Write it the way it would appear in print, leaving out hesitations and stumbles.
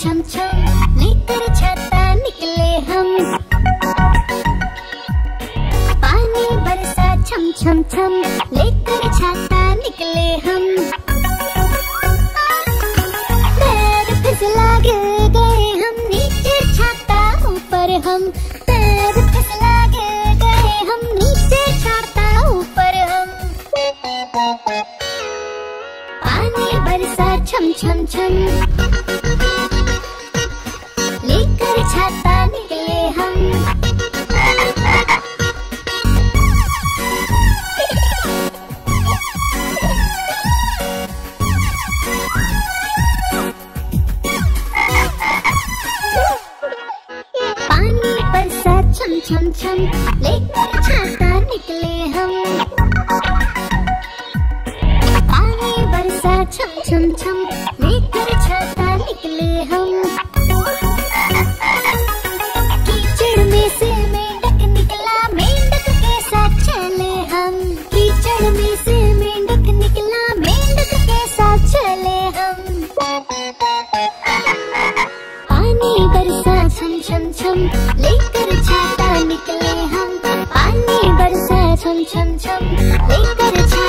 छम छम, लेकर छाता निकले हम। पानी बरसा छम छम छम, लेकर छाता निकले हम। पैर फिसला गिर गए हम, नीचे छाता ऊपर हम। पैर फिसला गिर गए हम, नीचे छाता ऊपर हम। पानी बरसा छम छम छम, लेकर छाता निकले हम। पानी बरसा छम छम छम, लेकर छाता निकले हम। पानी बरसा छम छम छम, लेकर छाता निकले हम। लेकर छाता निकले हम। पानी बरसा छम छम छम, लेकर